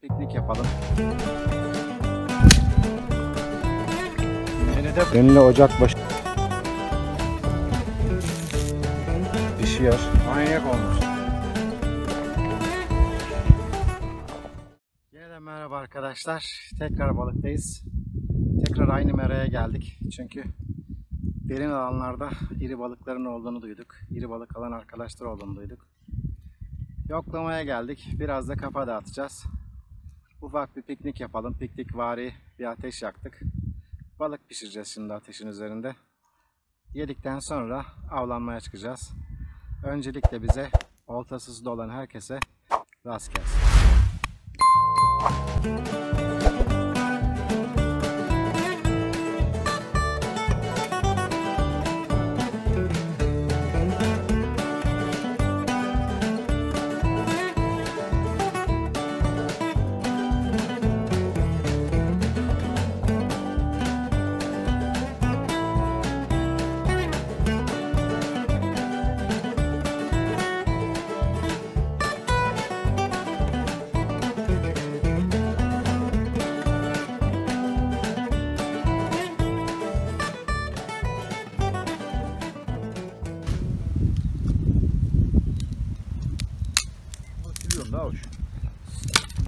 piknik yapalım. Önüne ocak başı. Pişiyor. Manyak olmuş. Yeniden merhaba arkadaşlar. Tekrar balıktayız. Tekrar aynı meraya geldik. Çünkü derin alanlarda iri balıkların olduğunu duyduk. İri balık alan arkadaşlar olduğunu duyduk. Yoklamaya geldik. Biraz da kafa dağıtacağız. Ufak bir piknik yapalım. Piknikvari bir ateş yaktık. Balık pişireceğiz şimdi ateşin üzerinde. Yedikten sonra avlanmaya çıkacağız. Öncelikle bize oltasız dolan herkese rast gelsin.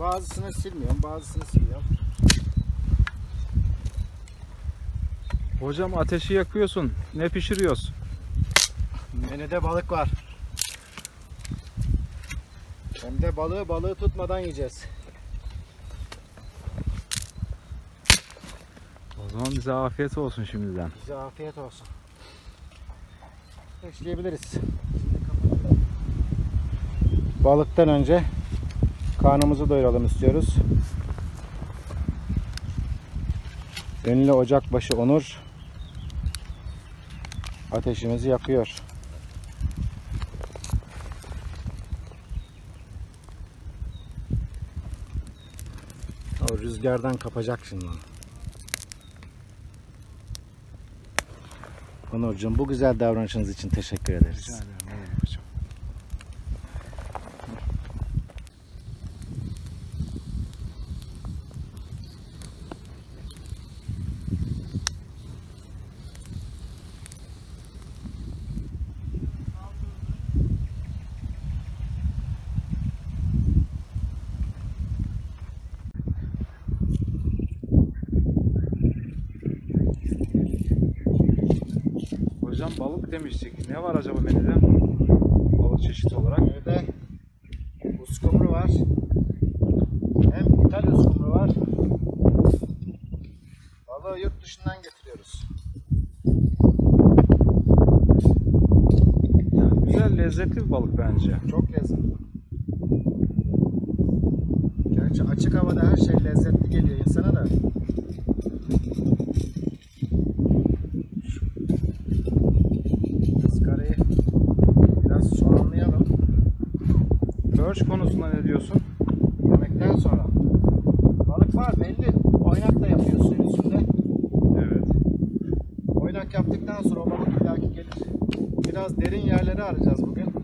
Bazısını silmiyorum, bazısını siliyorum. Hocam ateşi yakıyorsun. Ne pişiriyorsun? Menüde balık var. Hem de balığı tutmadan yiyeceğiz. O zaman bize afiyet olsun şimdiden. Bize afiyet olsun. Başlayabiliriz. Balıktan önce karnımızı doyuralım istiyoruz. Ünlü ocakbaşı Onur ateşimizi yakıyor. O rüzgardan kapacak şimdi. Onurcuğum, bu güzel davranışınız için teşekkür ederiz. Balık demiştik. Ne var acaba menüde? Balık çeşit olarak. Menüde uskumru var. Hem İtalya uskumru var. Balığı yurt dışından getiriyoruz. Yani güzel, lezzetli bir balık bence. Çok lezzetli. Gerçi açık havada her şey lezzetli geliyor insana da. Börş konusunda ne diyorsun? Yemekten sonra. Balık var belli. Oynak da yapıyorsun üstünde. Evet. Oynak yaptıktan sonra o balık illaki gelir. Biraz derin yerleri arayacağız bugün.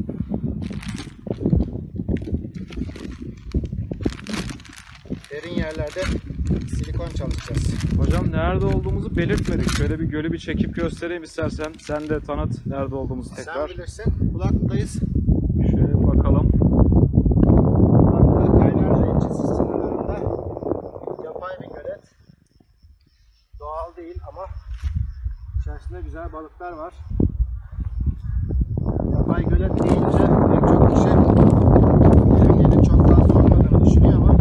Derin yerlerde silikon çalışacağız. Hocam nerede olduğumuzu belirtmedik. Şöyle bir gölü bir çekip göstereyim istersen. Sen de tanıt nerede olduğumuzu tekrar. Sen bilirsin. Ulak'tayız. Şöyle bakalım. Değil ama içerisinde güzel balıklar var. Yapay gölet deyince pek çok kişi bölgenin çok daha zor olmadığını düşünüyor ama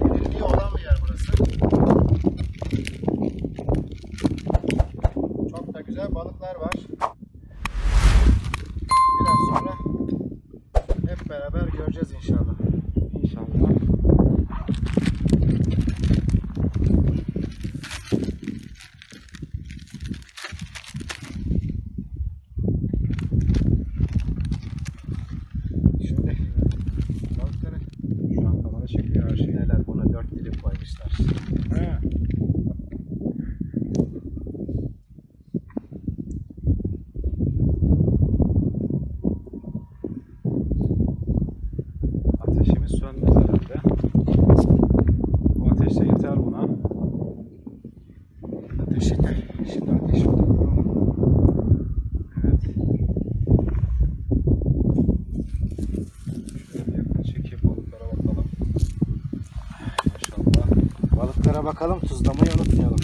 belirli olan bir yer burası. Çok da güzel balıklar var. Biraz sonra hep beraber göreceğiz inşallah. İnşallah. Ateşimiz sönmez herhalde. balıklara bakalım, tuzlamayı unutmayalım.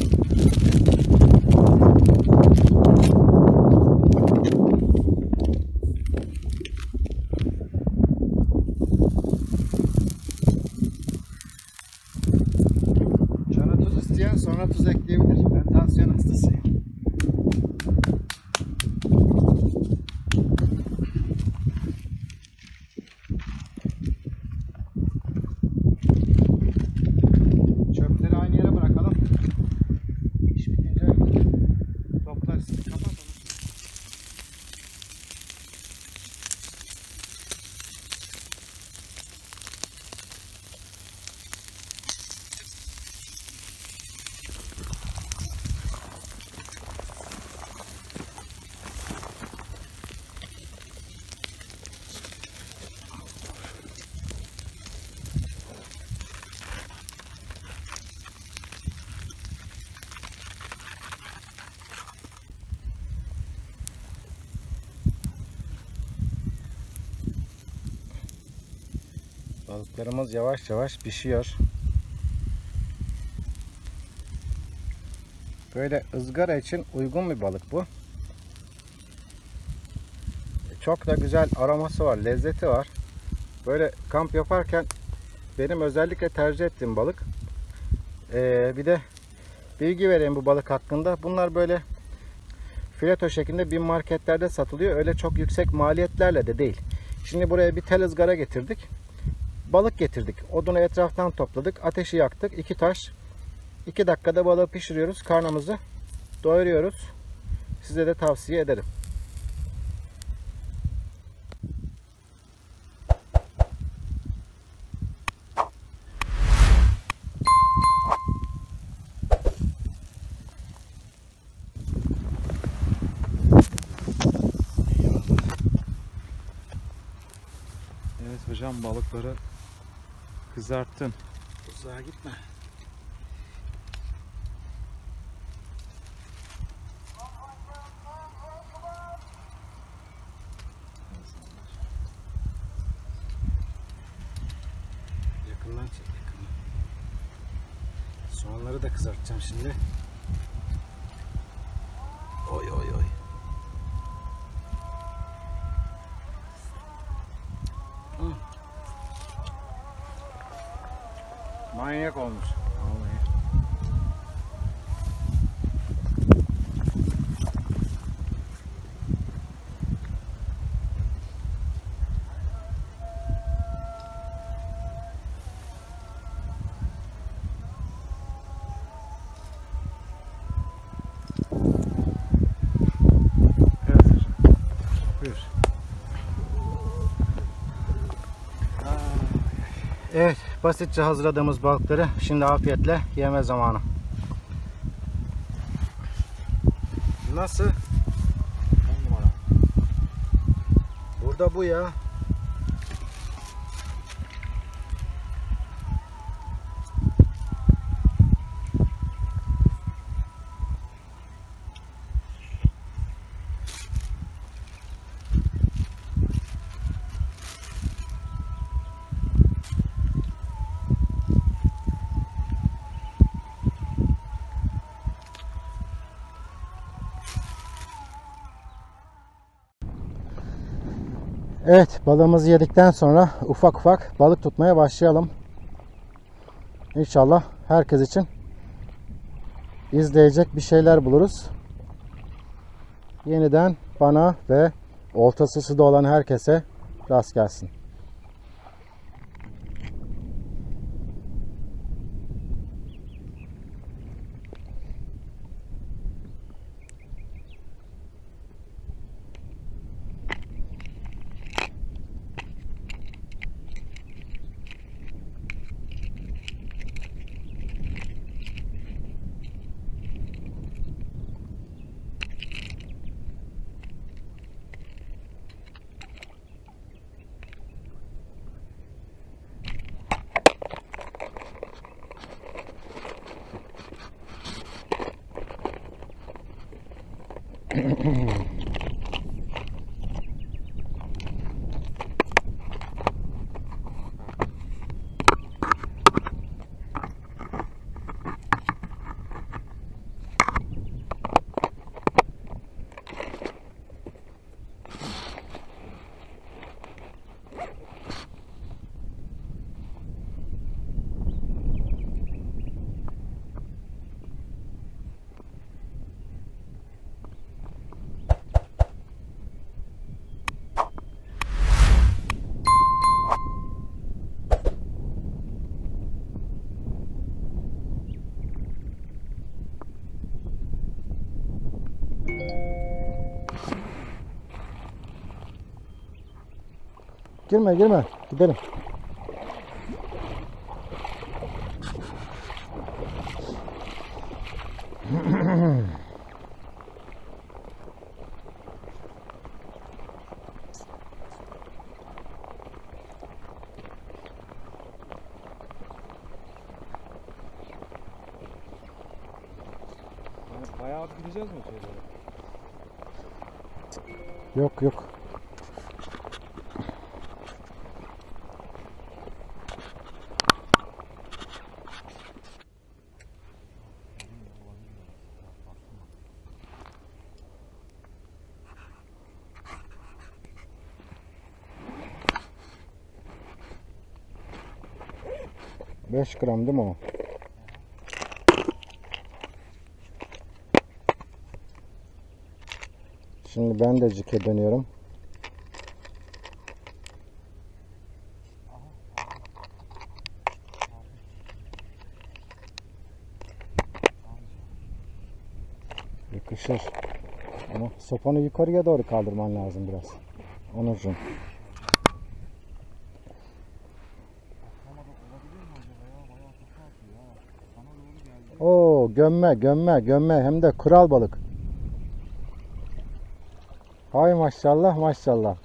Canı tuz isteyen sonra tuz ekleyebilir. Ben tansiyon hastasıyım. Balıklarımız yavaş yavaş pişiyor. Böyle ızgara için uygun bir balık bu. Çok da güzel aroması var, lezzeti var. Böyle kamp yaparken benim özellikle tercih ettiğim balık. Bir de bilgi vereyim bu balık hakkında. Bunlar böyle fileto şeklinde bir marketlerde satılıyor. Öyle çok yüksek maliyetlerle de değil. Şimdi buraya bir tel ızgara getirdik. Balık getirdik. Odunu etraftan topladık. Ateşi yaktık. 2 taş. 2 dakikada balığı pişiriyoruz. Karnımızı doyuruyoruz. Size de tavsiye ederim. Evet hocam, balıkları kızarttın. Uzağa gitme. Yakından çek, yakından. Soğanları da kızartacağım şimdi. Oy oy oy. Manyak olmuş. Vallahi. Evet hocam. Buyur. Evet. Basitçe hazırladığımız balıkları şimdi afiyetle yeme zamanı. Nasıl? 10 numara. Burada bu ya. Evet, balığımızı yedikten sonra ufak ufak balık tutmaya başlayalım. İnşallah herkes için izleyecek bir şeyler buluruz. Yeniden bana ve oltası suda olan herkese rast gelsin. Girme girme. Gidelim. Bayağı gideceğiz mi şöyle? Yok yok. Beş gram değil mi o? Şimdi ben de cike dönüyorum. Yakışır. Ama sopanı yukarıya doğru kaldırman lazım biraz. Onurcuğum. Oo, gömme gömme gömme, hem de kral balık. Ay maşallah maşallah.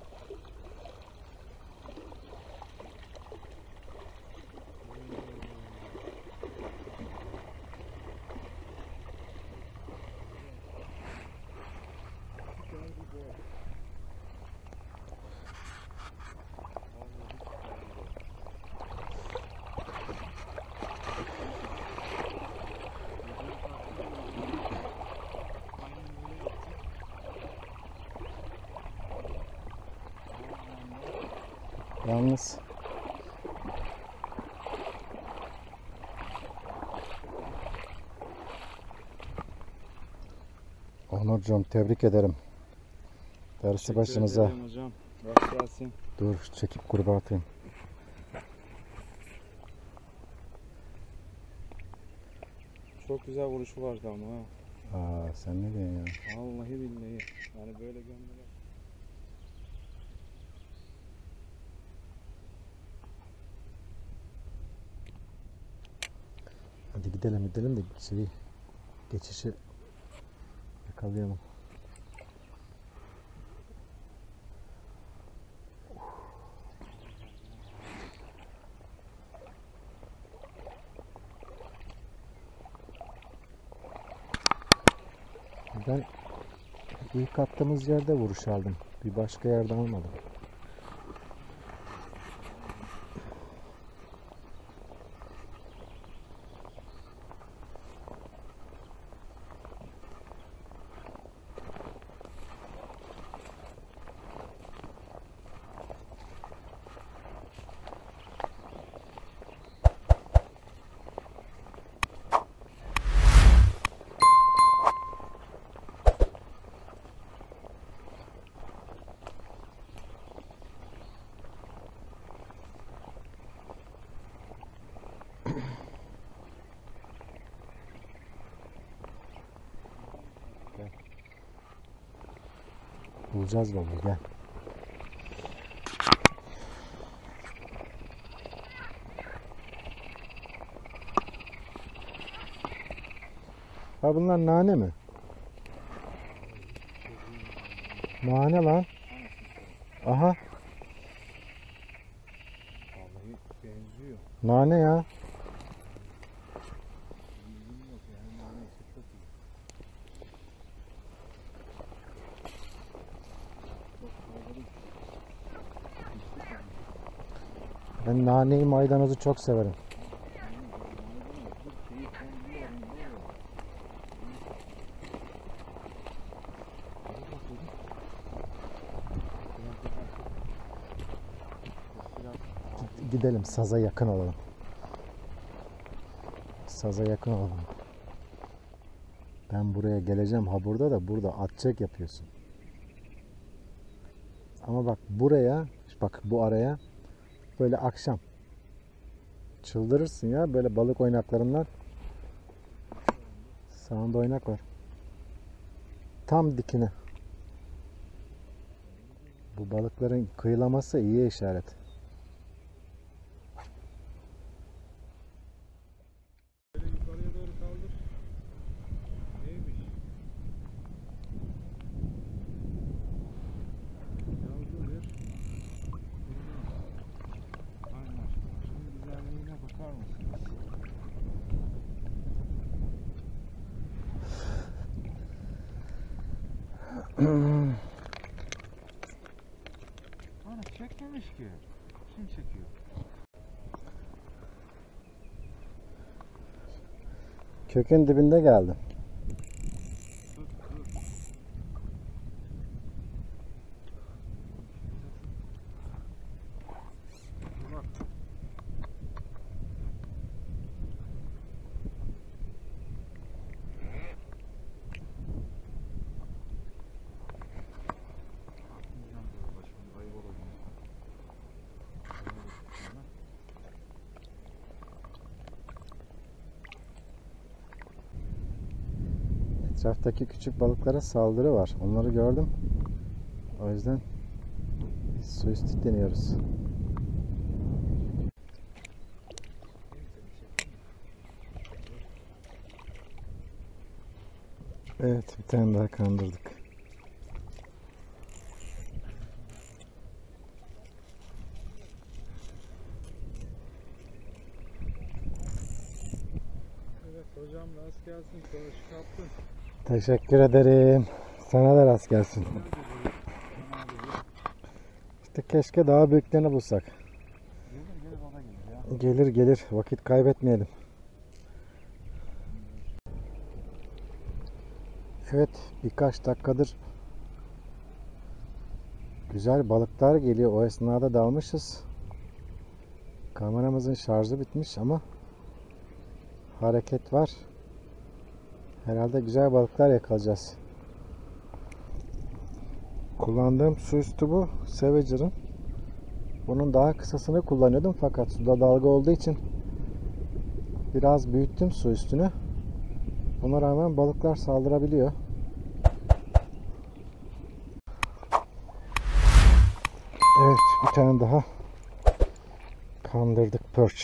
Yalnız Onurcuğum, tebrik ederim. Dersi başınıza. Dur çekip kurba atayım. Çok güzel vuruşu vardı ama ha. Aa, sen ne diyorsun ya? Vallahi billahi. Yani böyle gömmeler. Hadi gidelim gidelim de şeyi, geçişi yakalayalım. Ben ilk attığımız yerde vuruş aldım. Bir başka yerden almadım. Bulacağız baba, gel. Ha, bunlar nane mi? Nane lan. Aha. Nane ya. Ben naneyi, maydanozu çok severim. Gidelim, saza yakın olalım. Saza yakın olalım. Ben buraya geleceğim. Ha, burada da burada atçek yapıyorsun. Ama bak buraya, bak bu araya böyle akşam çıldırırsın ya, böyle balık oynaklarından. Sağında oynak var. Tam dikine. Bu balıkların kıyılaması iyi işaret. Ana çekmemiş ki. Kim çekiyor? Kökün dibinde geldim. Dur. Bak. Etraftaki küçük balıklara saldırı var. Onları gördüm. O yüzden suistik deniyoruz. Evet, bir tane daha kandırdık. Evet hocam, rast gelsin. Çalışık yaptın. Teşekkür ederim. Sana da rast gelsin. İşte keşke daha büyüklerini bulsak. Gelir. Vakit kaybetmeyelim. Evet, birkaç dakikadır güzel balıklar geliyor. O esnada dalmışız. Kameramızın şarjı bitmiş ama hareket var. Herhalde güzel balıklar yakalayacağız. Kullandığım su üstü bu. Savager'ın. Bunun daha kısasını kullanıyordum fakat suda dalga olduğu için biraz büyüttüm su üstünü. Buna rağmen balıklar saldırabiliyor. Evet, bir tane daha kandırdık perch.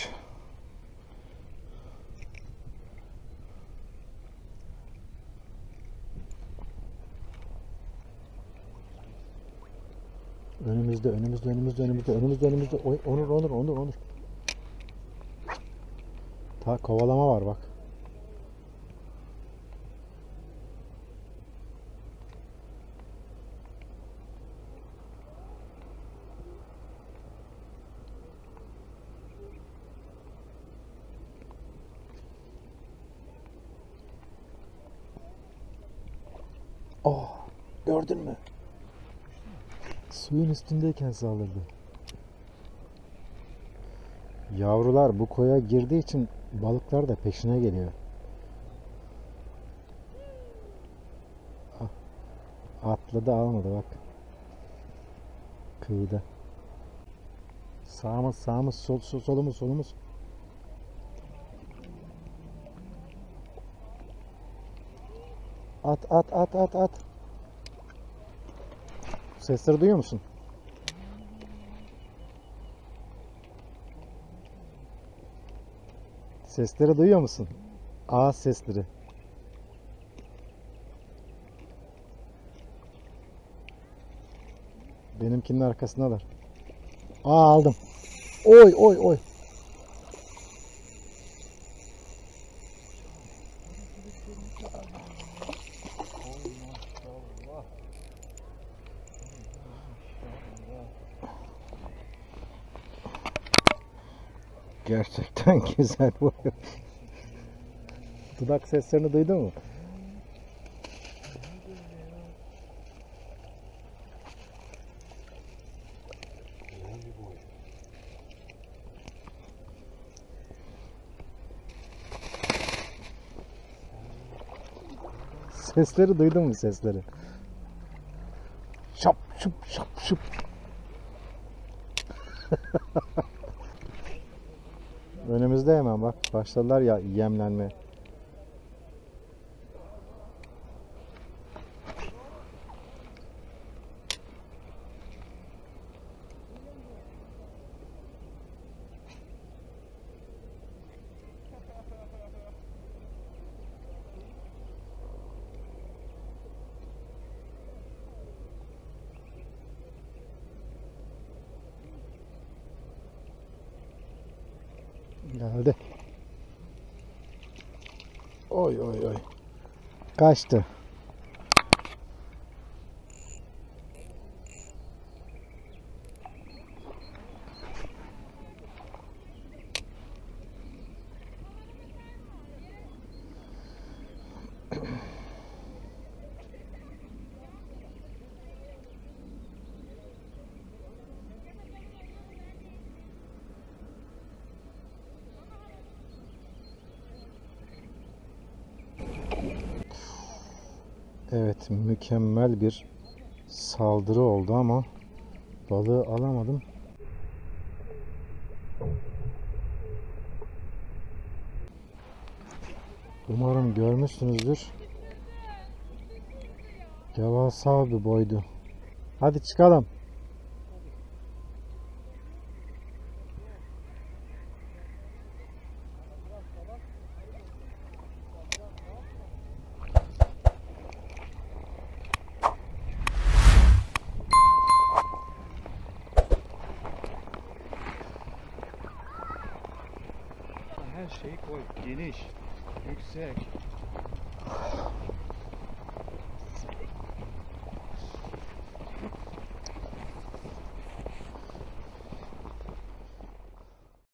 Önümüzde. Onur. Ta kovalama var bak. Oh, gördün mü? Suyun üstündeyken saldırdı. Yavrular bu koya girdiği için balıklar da peşine geliyor. Atladı, almadı bak. Kıyıda. Sağımız, solumuz. At. Sesleri duyuyor musun? Sesleri duyuyor musun? Ağız sesleri. Benimkinin arkasındalar. Aa, aldım. Oy. Gerçekten güzel bu. Dudak seslerini duydun mu? Sesleri duydun mu sesleri? Şap şup. Önümüzde hemen bak, başladılar ya yemlenmeye. Geldi. Oy oy oy. Kaçtı. Evet, mükemmel bir saldırı oldu ama balığı alamadım. Umarım görmüşsünüzdür. Devasa bir boydu. Hadi çıkalım. Her şeyi koy. Geniş, yüksek.